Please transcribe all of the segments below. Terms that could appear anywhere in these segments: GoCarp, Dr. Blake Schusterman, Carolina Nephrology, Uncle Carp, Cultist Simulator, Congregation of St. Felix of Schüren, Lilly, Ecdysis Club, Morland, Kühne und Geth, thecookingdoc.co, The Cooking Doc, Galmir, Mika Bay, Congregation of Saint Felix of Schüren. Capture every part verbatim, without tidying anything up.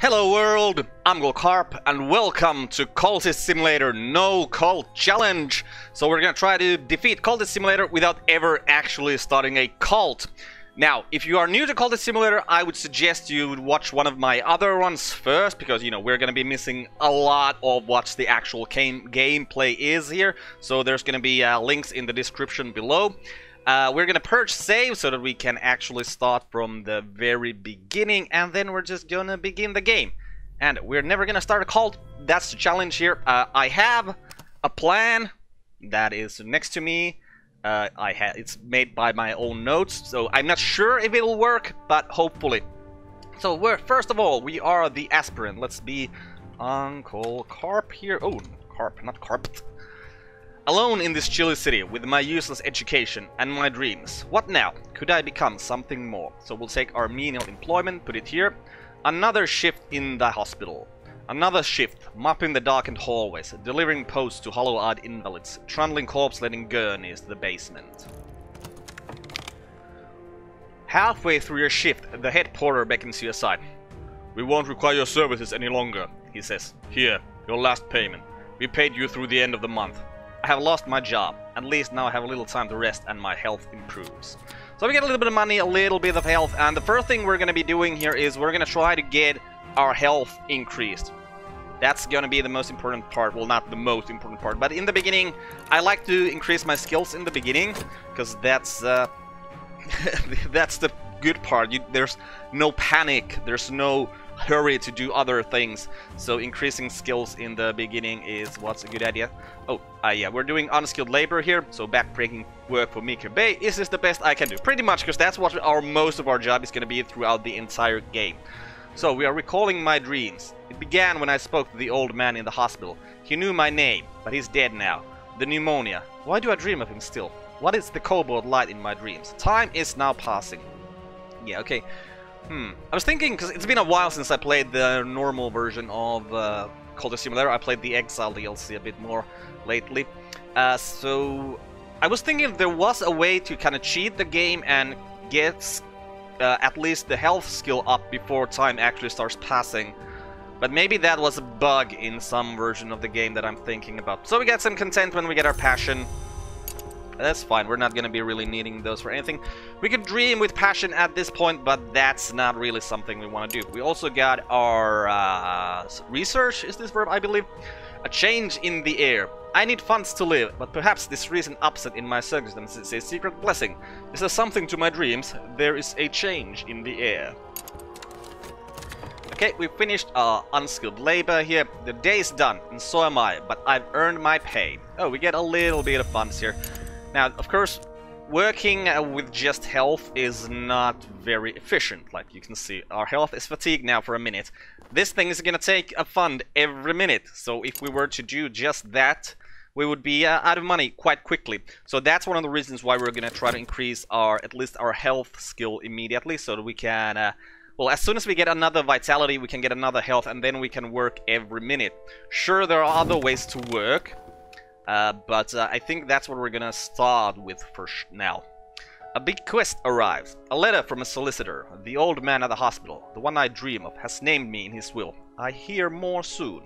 Hello world, I'm GoCarp and welcome to Cultist Simulator No Cult Challenge. So we're gonna try to defeat Cultist Simulator without ever actually starting a cult. Now, if you are new to Cultist Simulator, I would suggest you would watch one of my other ones first, because, you know, we're going to be missing a lot of what the actual game gameplay is here. So there's going to be uh, links in the description below. Uh, we're going to purge save so that we can actually start from the very beginning, and then we're just going to begin the game. And we're never going to start a cult. That's the challenge here. Uh, I have a plan that is next to me. Uh, I ha it's made by my own notes, so I'm not sure if it'll work, but hopefully. So we're, first of all, we are the aspirant. Let's be Uncle Carp here. Oh, Carp, not Carped. Alone in this chilly city, with my useless education and my dreams. What now? Could I become something more? So we'll take our menial employment, put it here. Another shift in the hospital. Another shift, mopping the darkened hallways, delivering posts to hollow-eyed invalids, trundling corpse laden gurneys to the basement. Halfway through your shift, the head porter beckons you aside. We won't require your services any longer, he says. Here, your last payment. We paid you through the end of the month. I have lost my job. At least now I have a little time to rest and my health improves. So we get a little bit of money, a little bit of health, and the first thing we're going to be doing here is we're going to try to get our health increased. That's going to be the most important part. Well, not the most important part, but in the beginning, I like to increase my skills in the beginning, because that's uh, that's the good part. You, there's no panic, there's no hurry to do other things. So increasing skills in the beginning is what's a good idea. Oh, uh, yeah, we're doing unskilled labor here. So backbreaking work for Mika Bay. Is this the best I can do? Pretty much, because that's what our most of our job is going to be throughout the entire game. So we are recalling my dreams. It began when I spoke to the old man in the hospital. He knew my name, but he's dead now. The pneumonia. Why do I dream of him still? What is the cobalt light in my dreams? Time is now passing. Yeah, okay. Hmm. I was thinking, because it's been a while since I played the normal version of uh, Cultist Simulator. I played the Exile D L C a bit more lately. Uh, so I was thinking if there was a way to kind of cheat the game and get Uh, at least the health skill up before time actually starts passing, but maybe that was a bug in some version of the game that I'm thinking about. So we get some content when we get our passion. That's fine, we're not gonna be really needing those for anything. We could dream with passion at this point, but that's not really something we want to do. We also got our uh, research, is this verb I believe? A change in the air. I need funds to live, but perhaps this recent upset in my circumstances is a secret blessing. Is there something to my dreams? There is a change in the air. Okay, we finished our unskilled labor here. The day's done, and so am I, but I've earned my pay. Oh, we get a little bit of funds here. Now, of course, working uh, with just health is not very efficient. Like you can see, our health is fatigued now for a minute. This thing is gonna take a fund every minute. So if we were to do just that, we would be uh, out of money quite quickly. So that's one of the reasons why we're gonna try to increase our, at least our health skill immediately, so that we can, uh, well, as soon as we get another vitality, we can get another health, and then we can work every minute. Sure, there are other ways to work, uh, but uh, I think that's what we're gonna start with for sh now. A big quest arrives. A letter from a solicitor. The old man at the hospital, the one I dream of, has named me in his will. I hear more soon.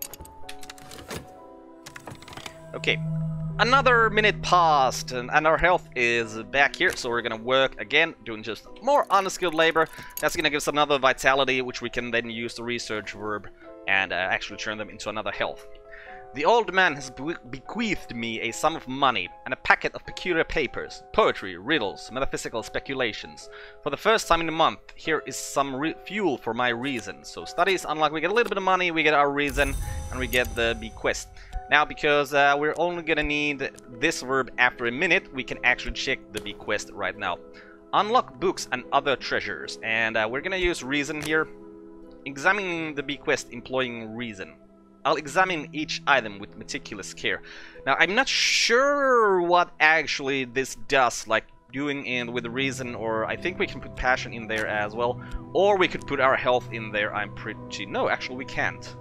Okay. Another minute passed, and, and our health is back here, so we're gonna work again, doing just more unskilled labor. That's gonna give us another vitality, which we can then use the research verb and uh, actually turn them into another health. The old man has bequeathed me a sum of money and a packet of peculiar papers, poetry, riddles, metaphysical speculations. For the first time in a month, here is some re fuel for my reason. So studies unlock, we get a little bit of money, we get our reason, and we get the bequest. Now, because uh, we're only gonna need this verb after a minute, we can actually check the bequest right now. Unlock books and other treasures, and uh, we're gonna use reason here. Examining the bequest employing reason. I'll examine each item with meticulous care. Now, I'm not sure what actually this does, like doing it with reason, or I think we can put passion in there as well, or we could put our health in there. I'm pretty... no, actually we can't.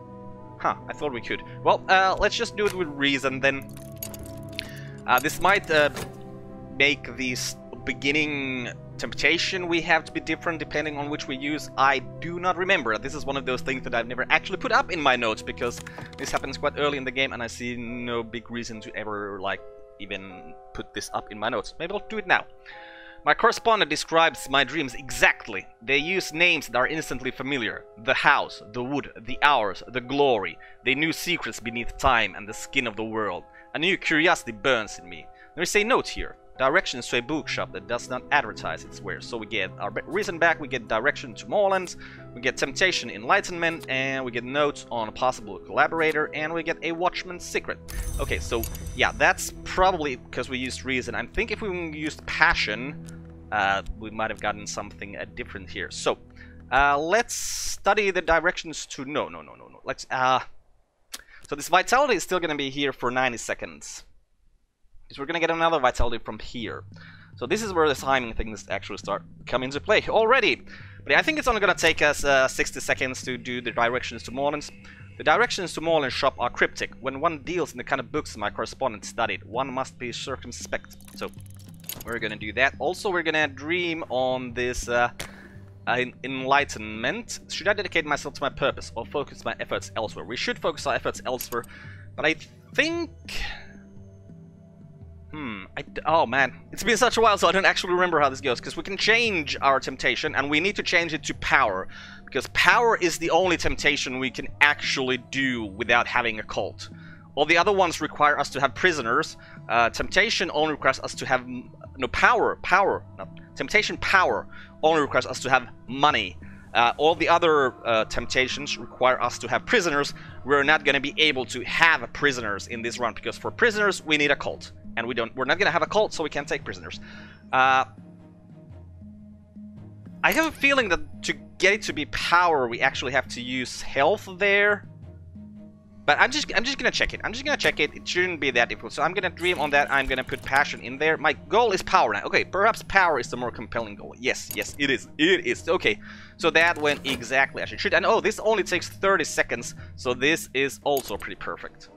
Huh, I thought we could. Well, uh, let's just do it with reason then. Uh, this might uh, make these beginning temptation we have to be different depending on which we use, I do not remember. This is one of those things that I've never actually put up in my notes because this happens quite early in the game and I see no big reason to ever, like, even put this up in my notes. Maybe I'll do it now. My correspondent describes my dreams exactly. They use names that are instantly familiar. The house, the wood, the hours, the glory. They knew secrets beneath time and the skin of the world. A new curiosity burns in me. There is a note here. Directions to a bookshop that does not advertise its wares. So we get our reason back, we get direction to Morland, we get temptation, enlightenment, and we get notes on a possible collaborator, and we get a watchman's secret. Okay, so yeah, that's probably because we used reason. I think if we used passion, uh, we might have gotten something uh, different here. So uh, let's study the directions to... No, no, no, no, no. Let's... Uh... So this vitality is still going to be here for ninety seconds. We're gonna get another vitality from here. So this is where the timing things actually start coming into play already. But I think it's only gonna take us uh, sixty seconds to do the directions to Morland. The directions to Morland shop are cryptic. When one deals in the kind of books my correspondent studied, one must be circumspect. So we're gonna do that. Also, we're gonna dream on this uh, uh, enlightenment. Should I dedicate myself to my purpose or focus my efforts elsewhere? We should focus our efforts elsewhere, but I think... Hmm, I, oh man, it's been such a while so I don't actually remember how this goes, because we can change our temptation and we need to change it to power, because power is the only temptation we can actually do without having a cult. All the other ones require us to have prisoners, uh, temptation only requires us to have, no, power, power, no, temptation power only requires us to have money. Uh, all the other uh, temptations require us to have prisoners. We're not going to be able to have prisoners in this run, because for prisoners we need a cult. And we don't, we're not going to have a cult, so we can't take prisoners. Uh, I have a feeling that to get it to be power, we actually have to use health there. But I'm just, I'm just going to check it. I'm just going to check it. It shouldn't be that difficult. So I'm going to dream on that. I'm going to put passion in there. My goal is power now. Okay, perhaps power is the more compelling goal. Yes, yes, it is. It is. Okay, so that went exactly as it should. And oh, this only takes thirty seconds. So this is also pretty perfect.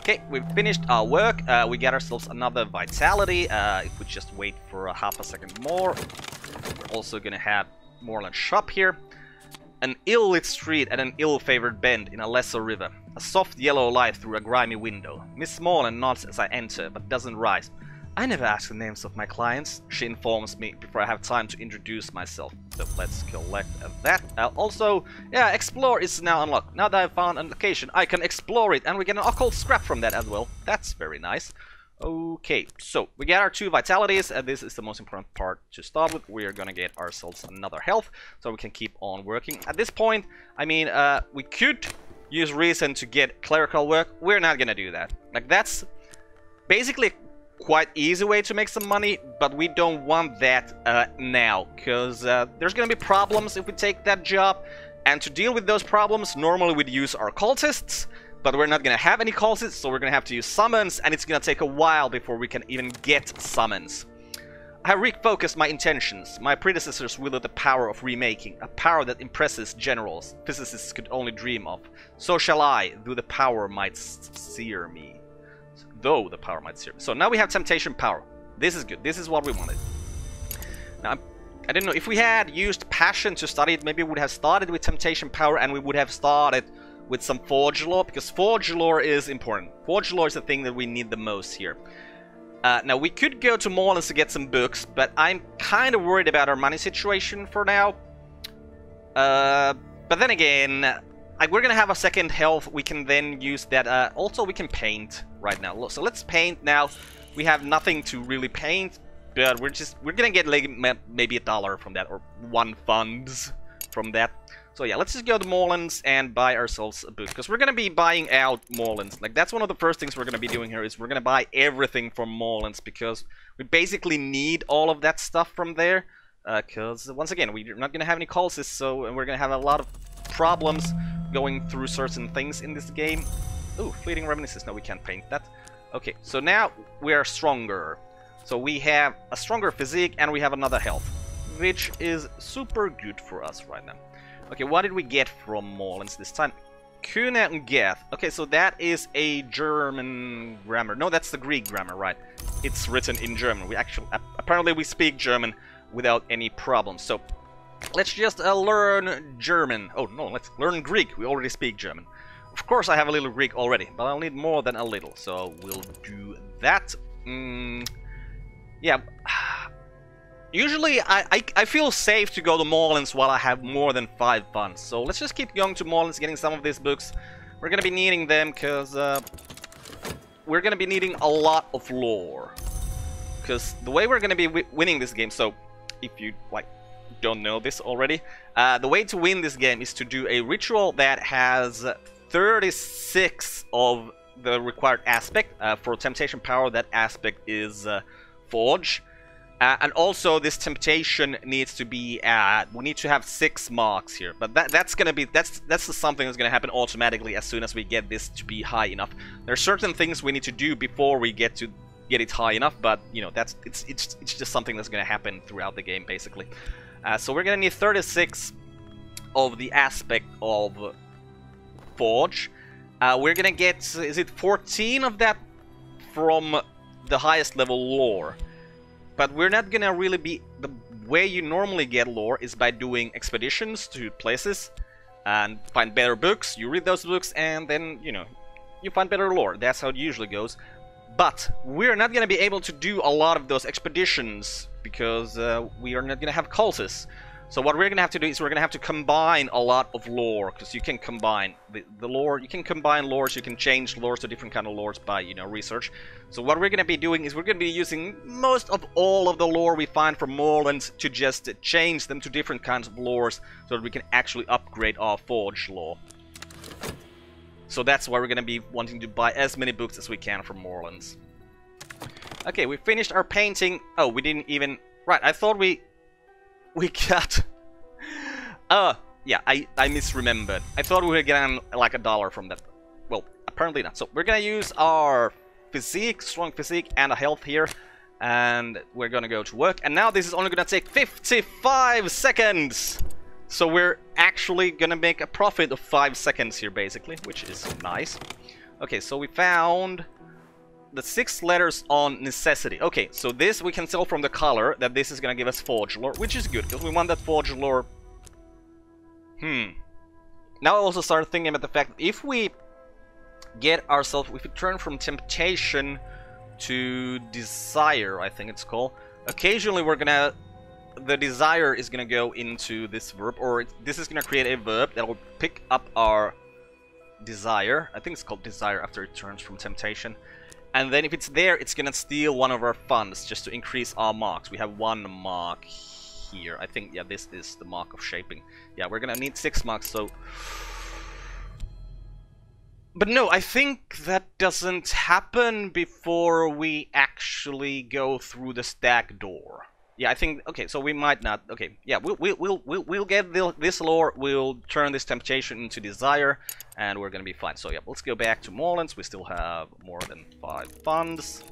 Okay, we've finished our work. Uh, we got ourselves another vitality. Uh, if we just wait for a half a second more, we're also gonna have Morland shop here. An ill-lit street at an ill-favored bend in a lesser river. A soft yellow light through a grimy window. Miss Morland nods as I enter, but doesn't rise. I never ask the names of my clients, she informs me before I have time to introduce myself. So let's collect that. Uh, also, yeah, explore is now unlocked. Now that I've found a location, I can explore it, and we get an occult scrap from that as well. That's very nice. Okay, so we get our two vitalities, and this is the most important part to start with. We are gonna get ourselves another health, so we can keep on working. At this point, I mean, uh, we could use reason to get clerical work. We're not gonna do that. Like, that's basically... quite easy way to make some money, but we don't want that uh, now, because uh, there's gonna be problems if we take that job, and to deal with those problems normally we'd use our cultists, but we're not gonna have any cultists, so we're gonna have to use summons, and it's gonna take a while before we can even get summons. I refocused my intentions. My predecessors wielded the power of remaking, a power that impresses generals physicists could only dream of. So shall I, though the power might sear me. Though the power might serve. So now we have temptation power. This is good. This is what we wanted. Now, I'm, I don't know. If we had used passion to study it, maybe we would have started with temptation power and we would have started with some forge lore, because forge lore is important. Forge lore is the thing that we need the most here. Uh, now, we could go to Morland to get some books, but I'm kind of worried about our money situation for now. Uh, but then again... Like, we're gonna have a second health, we can then use that. Uh, also, we can paint right now. So let's paint now. We have nothing to really paint, but we're just, we're gonna get like maybe a dollar from that, or one funds from that. So yeah, let's just go to Morland's and buy ourselves a book, because we're gonna be buying out Morland's. Like, that's one of the first things we're gonna be doing here, is we're gonna buy everything from Morland's, because we basically need all of that stuff from there. Because uh, once again, we're not gonna have any calls, so we're gonna have a lot of problems going through certain things in this game. Ooh, fleeting reminiscence. No, we can't paint that. Okay, so now we are stronger. So we have a stronger physique and we have another health, which is super good for us right now. Okay, what did we get from Morland's this time? Kühne und Geth. Okay, so that is a German grammar. No, that's the Greek grammar, right? It's written in German. We actually, apparently we speak German without any problems. So let's just uh, learn German. Oh no, let's learn Greek. We already speak German. Of course I have a little Greek already, but I'll need more than a little. So we'll do that. Mm, yeah. Usually I, I, I feel safe to go to Morland's while I have more than five funds. So let's just keep going to Morland's, getting some of these books. We're gonna be needing them because uh, we're gonna be needing a lot of lore. Because the way we're gonna be wi winning this game, so if you like don't know this already, uh, the way to win this game is to do a ritual that has thirty-six of the required aspect. Uh, for temptation power, that aspect is uh, forge. Uh, and also, this temptation needs to be. Uh, we need to have six marks here, but that that's gonna be that's that's something that's gonna happen automatically as soon as we get this to be high enough. There are certain things we need to do before we get to get it high enough, but you know that's it's it's it's just something that's gonna happen throughout the game basically. Uh, so we're gonna need thirty-six of the aspect of forge. Uh, we're gonna get is it fourteen of that from the highest level lore. But we're not gonna really be... The way you normally get lore is by doing expeditions to places and find better books. You read those books and then, you know, you find better lore. That's how it usually goes. But we're not gonna be able to do a lot of those expeditions because uh, we are not gonna have cultists. So what we're gonna have to do is we're gonna have to combine a lot of lore, because you can combine the, the lore, you can combine lores, you can change lores to different kind of lores by, you know, research. So what we're gonna be doing is we're gonna be using most of all of the lore we find from Morland to just change them to different kinds of lores so that we can actually upgrade our forge lore. So that's why we're gonna be wanting to buy as many books as we can from Morland's. Okay, we finished our painting. Oh, we didn't even... Right, I thought we... We got... Uh, yeah, I, I misremembered. I thought we were getting like a dollar from that. Well, apparently not. So we're gonna use our physique, strong physique, and a health here. And we're gonna go to work. And now this is only gonna take fifty-five seconds! So we're actually gonna make a profit of five seconds here, basically, which is nice. Okay, so we found... the six letters on necessity. Okay, so this we can tell from the color that this is gonna give us forge lore, which is good because we want that forge lore. Hmm. Now I also started thinking about the fact that if we get ourselves, if we turn from temptation to desire, I think it's called. Occasionally, we're gonna the desire is gonna go into this verb, or it, this is gonna create a verb that will pick up our desire. I think it's called desire after it turns from temptation. And then if it's there, it's gonna steal one of our funds just to increase our marks. We have one mark here. I think, yeah, this is the mark of shaping. Yeah, we're gonna need six marks, so... But no, I think that doesn't happen before we actually go through the stack door. Yeah, I think, okay, so we might not... Okay, yeah, we'll, we'll, we'll, we'll get this lore, we'll turn this temptation into desire, and we're gonna be fine. So yeah, let's go back to Morland's. We still have more than five funds.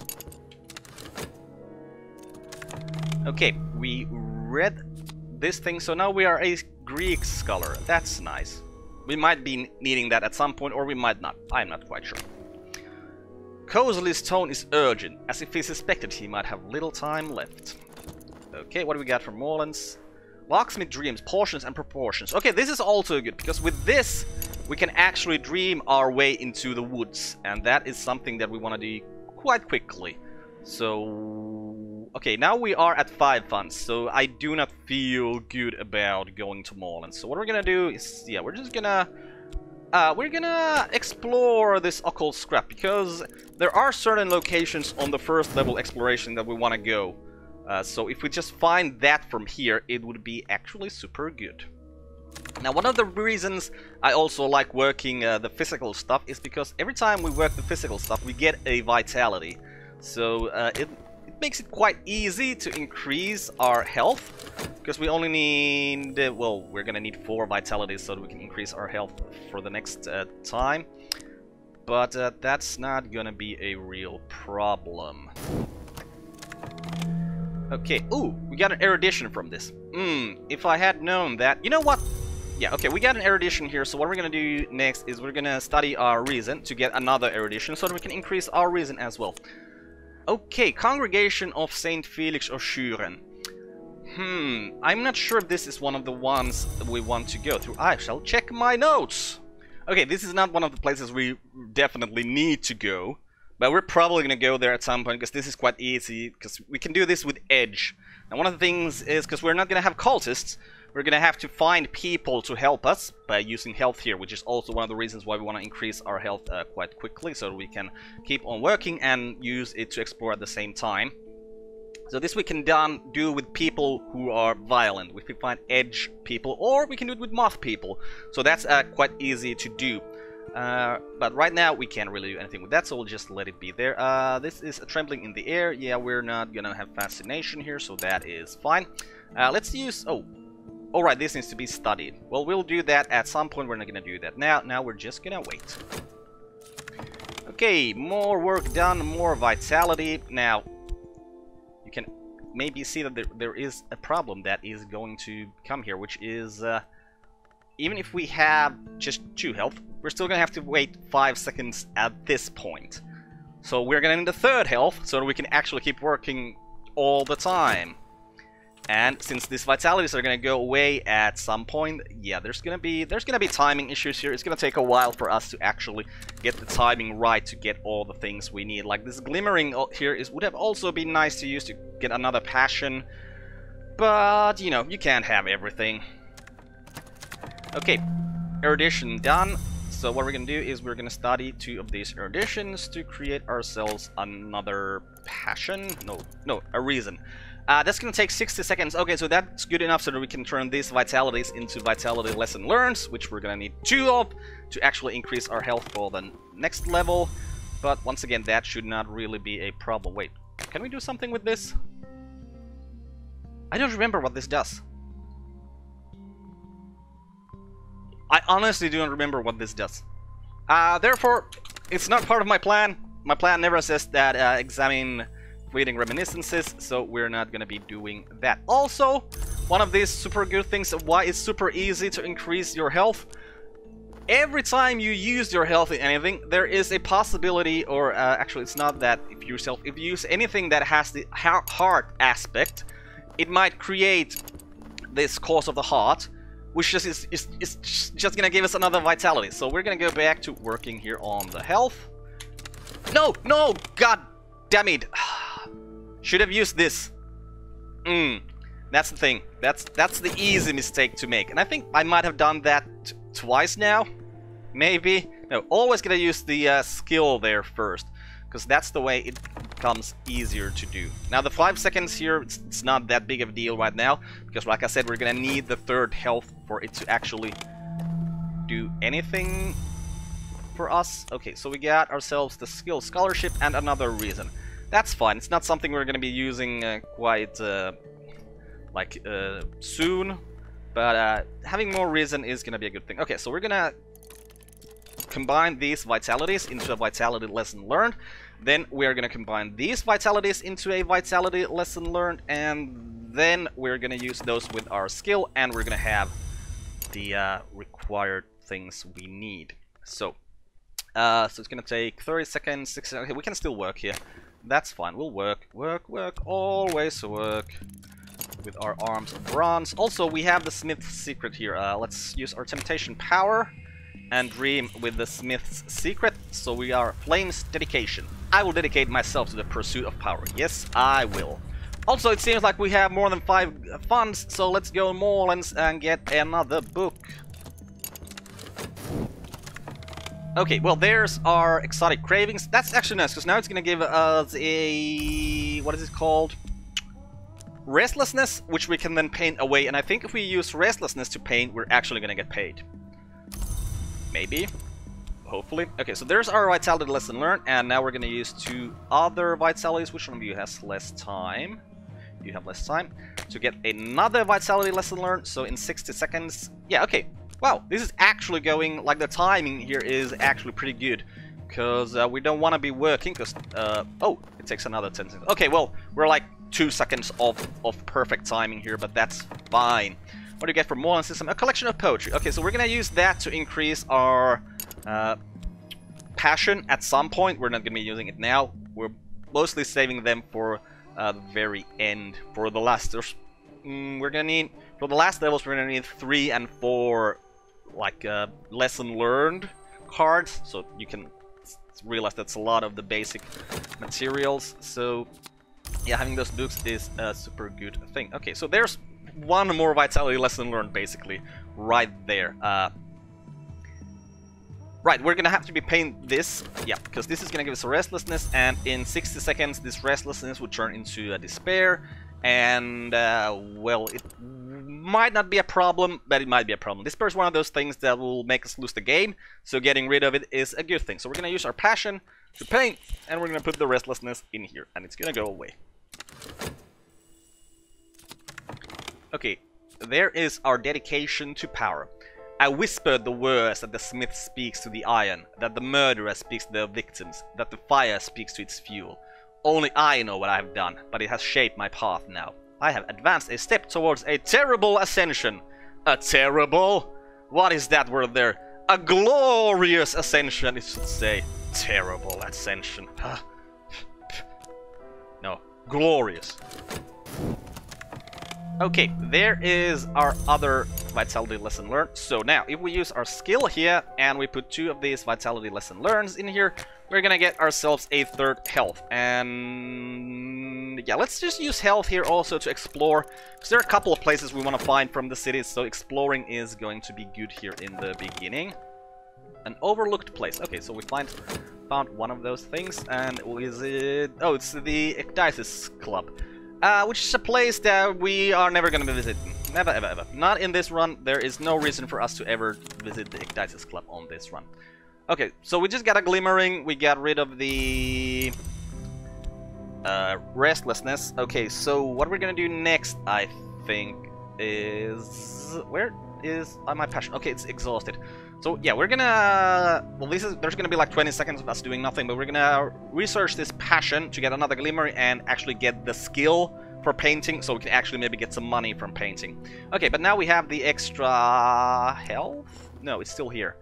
Okay, we read this thing, so now we are a Greek scholar. That's nice. We might be needing that at some point, or we might not. I'm not quite sure. Kozel's tone is urgent, as if he suspected he might have little time left. Okay, what do we got from Morland's? Locksmith dreams, portions and proportions. Okay, this is also good, because with this, we can actually dream our way into the woods. And that is something that we want to do quite quickly. So, okay, now we are at five funds, so I do not feel good about going to Morland's. So what we're gonna do is, yeah, we're just gonna... Uh, we're gonna explore this occult scrap, because there are certain locations on the first level exploration that we want to go. Uh, so if we just find that from here, it would be actually super good. Now, one of the reasons I also like working uh, the physical stuff is because every time we work the physical stuff, we get a vitality. So uh, it, it makes it quite easy to increase our health, because we only need, uh, well, we're gonna need four vitalities so that we can increase our health for the next uh, time. But uh, that's not gonna be a real problem. Okay, ooh, we got an erudition from this. Mmm, if I had known that... You know what? Yeah, okay, we got an erudition here, so what we're gonna do next is we're gonna study our reason to get another erudition so that we can increase our reason as well. Okay, Congregation of Saint Felix of Schüren. Hmm, I'm not sure if this is one of the ones we want to go through. I shall check my notes! Okay, this is not one of the places we definitely need to go, but we're probably gonna go there at some point, because this is quite easy, because we can do this with Edge. And one of the things is, because we're not gonna have cultists, we're gonna have to find people to help us by using health here, which is also one of the reasons why we want to increase our health uh, quite quickly, so we can keep on working and use it to explore at the same time. So this we can done, do with people who are violent. We can find edge people, or we can do it with moth people. So that's uh, quite easy to do. Uh, but right now we can't really do anything with that, so we'll just let it be there. Uh, this is a trembling in the air. Yeah, we're not gonna have fascination here, so that is fine. Uh, let's use... oh, all right, this needs to be studied. Well, we'll do that at some point. We're not gonna do that now. Now we're just gonna wait. Okay, more work done, more vitality. Now... you can maybe see that there, there is a problem that is going to come here, which is uh, even if we have just two health, we're still gonna have to wait five seconds at this point. So we're gonna need the third health so that we can actually keep working all the time. And since these vitalities are gonna go away at some point, yeah, there's gonna be there's gonna be timing issues here. It's gonna take a while for us to actually get the timing right to get all the things we need. Like this glimmering here is would have also been nice to use to get another passion, but you know, you can't have everything. Okay, erudition done. So what we're gonna do is we're gonna study two of these eruditions to create ourselves another passion. No, no, a reason. Uh, that's gonna take sixty seconds. Okay, so that's good enough so that we can turn these vitalities into vitality lesson learns, which we're gonna need two of to actually increase our health for the next level. But once again, that should not really be a problem. Wait, can we do something with this? I don't remember what this does. I honestly don't remember what this does. Uh, therefore, it's not part of my plan. My plan never says that uh, examine... reading reminiscences, so we're not gonna be doing that. Also, one of these super good things why it's super easy to increase your health: every time you use your health in anything, there is a possibility, or uh, actually it's not that, if yourself if you use anything that has the heart aspect, it might create this cause of the heart, which just is, is, is just gonna give us another vitality. So we're gonna go back to working here on the health. No, no, god damn it. Should have used this. Mm. That's the thing. That's that's the easy mistake to make. And I think I might have done that t twice now. Maybe. No, always gonna use the uh, skill there first, because that's the way it becomes easier to do. Now the five seconds here, it's, it's not that big of a deal right now, because like I said, we're gonna need the third health for it to actually do anything for us. Okay, so we got ourselves the skill scholarship and another reason. That's fine. It's not something we're going to be using uh, quite uh, like uh, soon, but uh, having more reason is going to be a good thing. Okay, so we're going to combine these vitalities into a vitality lesson learned. Then we're going to combine these vitalities into a vitality lesson learned, and then we're going to use those with our skill, and we're going to have the uh, required things we need. So, uh, so it's going to take thirty seconds, sixty seconds. Okay, we can still work here. That's fine, we'll work, work, work, always work with our arms of bronze. Also, we have the Smith's Secret here. Uh, let's use our Temptation Power and dream with the Smith's Secret. So we are Flames Dedication. I will dedicate myself to the pursuit of power. Yes, I will. Also, it seems like we have more than five funds, so let's go Morland and get another book. Okay, well, there's our exotic cravings. That's actually nice, because now it's going to give us a... what is it called? Restlessness, which we can then paint away. And I think if we use restlessness to paint, we're actually going to get paid. Maybe. Hopefully. Okay, so there's our vitality lesson learned. And now we're going to use two other vitalities. Which one of you has less time? You have less time. To get another vitality lesson learned. So in sixty seconds. Yeah, okay. Wow, this is actually going, like the timing here is actually pretty good, because uh, we don't want to be working, because, uh, oh, it takes another ten seconds. Okay, well, we're like two seconds off of perfect timing here, but that's fine. What do you get from Morland System? A collection of poetry. Okay, so we're going to use that to increase our uh, passion at some point. We're not going to be using it now. We're mostly saving them for uh, the very end, for the last mm, we're gonna need, for the last levels, we're gonna need three and four, like, uh, lesson learned cards, so you can realize that's a lot of the basic materials. So yeah, having those books is a super good thing. Okay, so there's one more vitality lesson learned, basically, right there. Uh, right, we're gonna have to be paying this, yeah, because this is gonna give us a restlessness, and in sixty seconds this restlessness would turn into a despair, and uh, well, it might not be a problem, but it might be a problem. Despair is one of those things that will make us lose the game, so getting rid of it is a good thing. So we're gonna use our passion to pain, and we're gonna put the restlessness in here, and it's gonna go away. Okay, there is our dedication to power. I whispered the words that the smith speaks to the iron, that the murderer speaks to their victims, that the fire speaks to its fuel. Only I know what I have done, but it has shaped my path now. I have advanced a step towards a terrible ascension. A terrible? What is that word there? A glorious ascension, it should say. Terrible ascension. Huh? No, glorious. Okay, there is our other vitality lesson learned. So now, if we use our skill here, and we put two of these vitality lesson learns in here, we're gonna get ourselves a third health. And yeah, let's just use health here also to explore, because there are a couple of places we want to find from the city, so exploring is going to be good here in the beginning. An overlooked place. Okay, so we find found one of those things, and is it... oh, it's the Ecdysis Club. Uh, which is a place that we are never going to be visiting. Never, ever, ever. Not in this run. There is no reason for us to ever visit the Ecdysis Club on this run. Okay, so we just got a glimmering. We got rid of the uh, restlessness. Okay, so what we're going to do next, I think, is... where is my passion? Okay, it's exhausted. So yeah, we're going to... well, this is, there's going to be like twenty seconds of us doing nothing, but we're going to research this passion to get another glimmer and actually get the skill for painting, so we can actually maybe get some money from painting. Okay, but now we have the extra health? No, it's still here.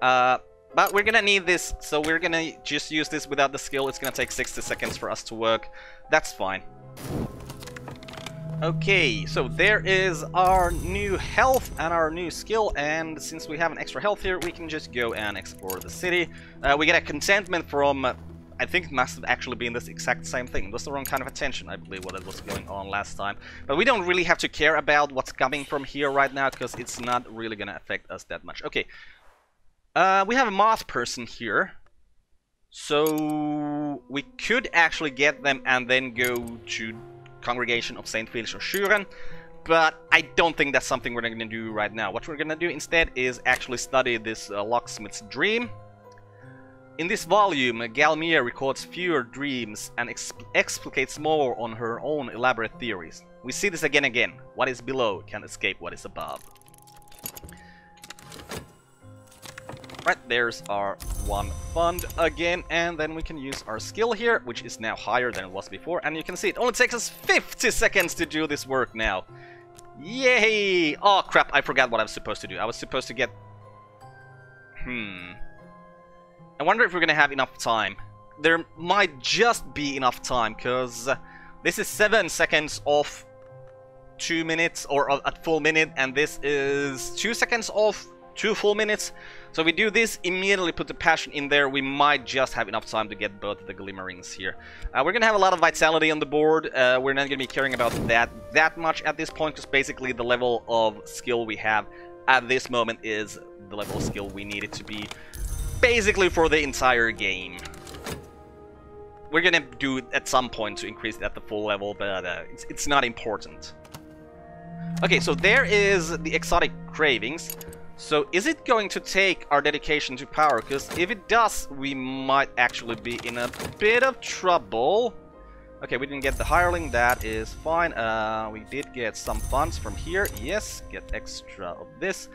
Uh, but we're going to need this, so we're going to just use this without the skill. It's going to take sixty seconds for us to work. That's fine. Okay, so there is our new health and our new skill, and since we have an extra health here, we can just go and explore the city. Uh, we get a contentment from, uh, I think it must have actually been this exact same thing. It was the wrong kind of attention, I believe, what was going on last time. But we don't really have to care about what's coming from here right now, because it's not really going to affect us that much. Okay, uh, we have a moth person here. So we could actually get them and then go to... Congregation of Saint Felix of Shuren, but I don't think that's something we're going to do right now. What we're going to do instead is actually study this uh, locksmith's dream. In this volume, Galmir records fewer dreams and exp explicates more on her own elaborate theories. We see this again and again. What is below can escape what is above. Right, there's our one fund again, and then we can use our skill here, which is now higher than it was before, and you can see it only takes us fifty seconds to do this work now. Yay! Oh crap, I forgot what I was supposed to do. I was supposed to get... Hmm... I wonder if we're gonna have enough time. There might just be enough time, because uh, this is seven seconds off two minutes, or uh, a full minute, and this is two seconds off two full minutes. So we do this, immediately put the passion in there. We might just have enough time to get both the glimmerings here. Uh, we're gonna have a lot of vitality on the board. Uh, we're not gonna be caring about that that much at this point, because basically the level of skill we have at this moment is the level of skill we need it to be basically for the entire game. We're gonna do it at some point to increase it at the full level, but uh, it's, it's not important. Okay, so there is the exotic cravings. So is it going to take our dedication to power? Because if it does, we might actually be in a bit of trouble. Okay, we didn't get the hireling. That is fine. Uh, we did get some funds from here. Yes, get extra of this.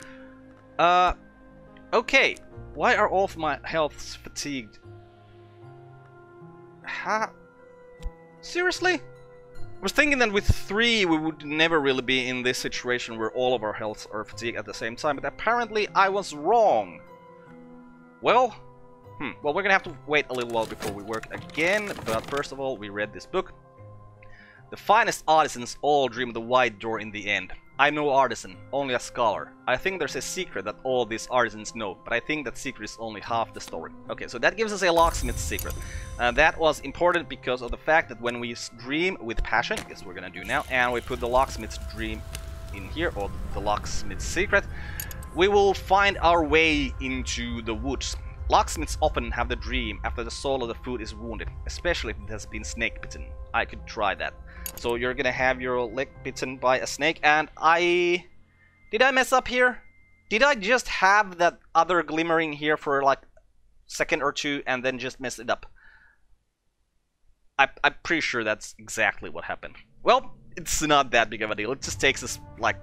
Uh, okay, why are all of my healths fatigued? Ha? Seriously? I was thinking that with three we would never really be in this situation where all of our healths are fatigued at the same time, but apparently I was wrong. Well, hmm, well, we're gonna have to wait a little while before we work again, but first of all, we read this book. The finest artisans all dream of the wide door in the end. I'm no artisan, only a scholar. I think there's a secret that all these artisans know, but I think that secret is only half the story. Okay, so that gives us a locksmith's secret. Uh, that was important because of the fact that when we dream with passion, as we're gonna do now, and we put the locksmith's dream in here, or the locksmith's secret, we will find our way into the woods. Locksmiths often have the dream after the soul of the food is wounded, especially if it has been snake bitten. I could try that. So you're gonna have your leg bitten by a snake, and I... Did I mess up here? Did I just have that other glimmering here for like a second or two and then just mess it up? I, I'm pretty sure that's exactly what happened. Well, it's not that big of a deal. It just takes us like...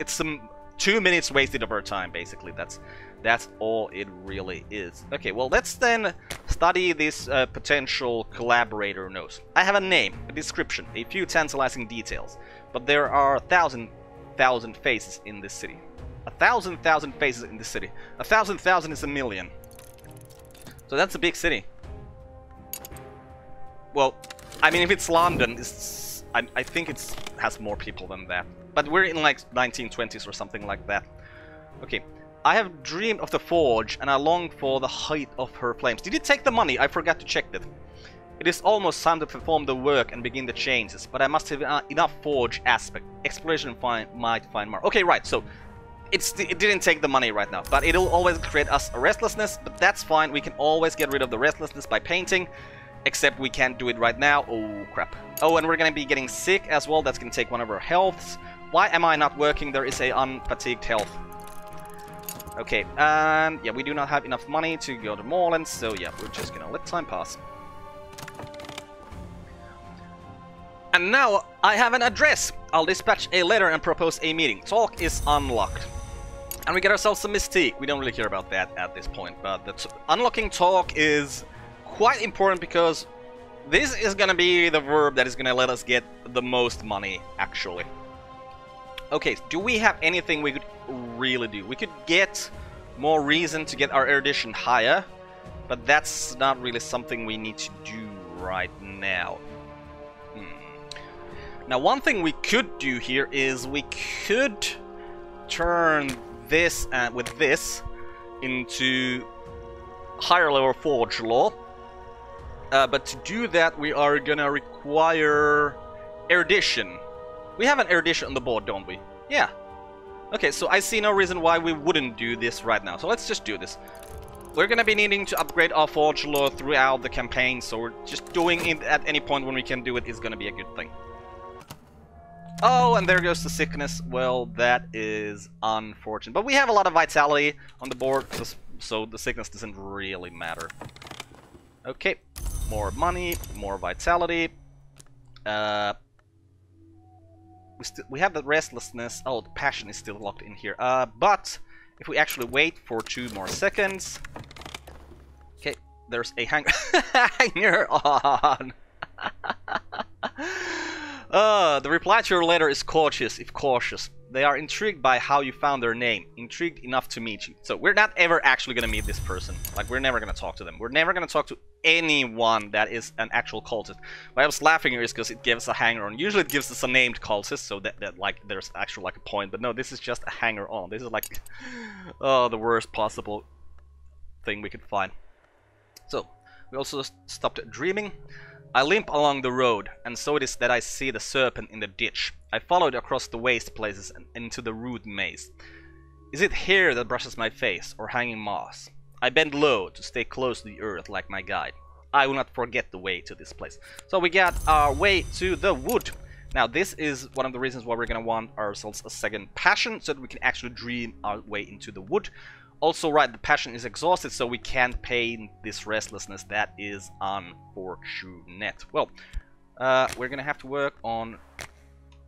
It's some two minutes wasted of our time, basically. That's... That's all it really is. Okay, well, let's then study this uh, potential collaborator nose. I have a name, a description, a few tantalizing details, but there are a thousand, thousand faces in this city. A thousand, thousand faces in this city. A thousand, thousand is a million. So that's a big city. Well, I mean, if it's London, it's, I, I think it has more people than that. But we're in like nineteen twenties or something like that. Okay. I have dreamed of the forge, and I long for the height of her flames. Did it take the money? I forgot to check that. It is almost time to perform the work and begin the changes, but I must have uh, enough forge aspect. Exploration find, might find more. Okay, right, so it's, it didn't take the money right now, but it'll always create us a restlessness, but that's fine. We can always get rid of the restlessness by painting, except we can't do it right now. Oh, crap. Oh, and we're going to be getting sick as well. That's going to take one of our healths. Why am I not working? There is a unfatigued health. Okay, and yeah, we do not have enough money to go to Morland, so yeah, we're just gonna let time pass. And now I have an address! I'll dispatch a letter and propose a meeting. Talk is unlocked. And we get ourselves a mystique. We don't really care about that at this point, but the unlocking talk is quite important because this is gonna be the verb that is gonna let us get the most money, actually. Okay, do we have anything we could really do? We could get more reason to get our erudition higher, but that's not really something we need to do right now. Hmm. Now, one thing we could do here is we could turn this uh, with this into higher level forge law, uh, but to do that we are gonna require erudition. We have an erudition on the board, don't we? Yeah. Okay, so I see no reason why we wouldn't do this right now. So let's just do this. We're gonna be needing to upgrade our forge lore throughout the campaign, so we're just doing it at any point when we can do it is gonna be a good thing. Oh, and there goes the sickness. Well, that is unfortunate. But we have a lot of vitality on the board, so the sickness doesn't really matter. Okay, more money, more vitality. Uh... We, we have the restlessness. Oh, the passion is still locked in here. Uh, but if we actually wait for two more seconds... Okay, there's a hang hanger on. uh, the reply to your letter is cautious, if cautious. They are intrigued by how you found their name. Intrigued enough to meet you. So we're not ever actually going to meet this person. Like, we're never going to talk to them. We're never going to talk to anyone that is an actual cultist. Why I was laughing here is because it gives a hanger-on. Usually it gives us a named cultist, so that, that like there's actually like a point. But no, this is just a hanger-on. This is like oh, the worst possible thing we could find. So, we also stopped dreaming. I limp along the road, and so it is that I see the serpent in the ditch. I follow it across the waste places and into the root maze. Is it hair that brushes my face, or hanging moss? I bend low to stay close to the earth like my guide. I will not forget the way to this place. So we got our way to the wood. Now this is one of the reasons why we're gonna want ourselves a second passion, so that we can actually dream our way into the wood. Also, right, the passion is exhausted, so we can't paint this restlessness. That is unfortunate. Well, uh, we're gonna have to work on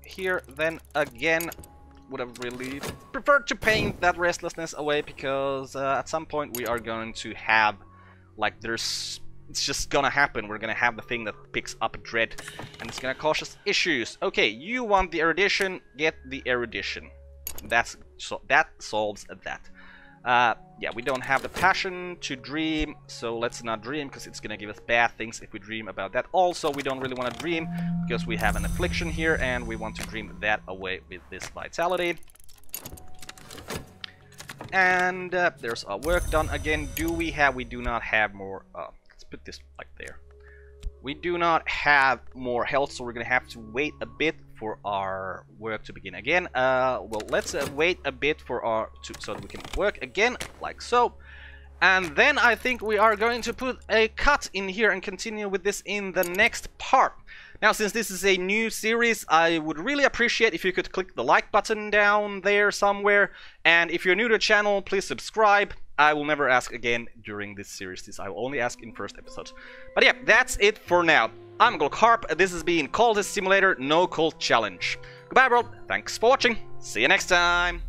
here then again. Would have really preferred to paint that restlessness away because uh, at some point we are going to have, like, there's, it's just gonna happen. We're gonna have the thing that picks up dread, and it's gonna cause us issues. Okay, you want the erudition? Get the erudition. That's so that solves that. Uh, yeah, we don't have the passion to dream, so let's not dream, because it's gonna give us bad things if we dream about that. Also, we don't really want to dream, because we have an affliction here, and we want to dream that away with this vitality. And uh, there's our work done again. Do we have... we do not have more... Uh, let's put this like there. We do not have more health, so we're gonna have to wait a bit for our work to begin again. Uh, well, let's uh, wait a bit for our to, so that we can work again, like so. And then I think we are going to put a cut in here and continue with this in the next part. Now, since this is a new series, I would really appreciate if you could click the like button down there somewhere. And if you're new to the channel, please subscribe. I will never ask again during this series. This I will only ask in first episode. But yeah, that's it for now. I'm GolCarp. This has been Cultist Simulator No Cult Challenge. Goodbye, bro. Thanks for watching. See you next time.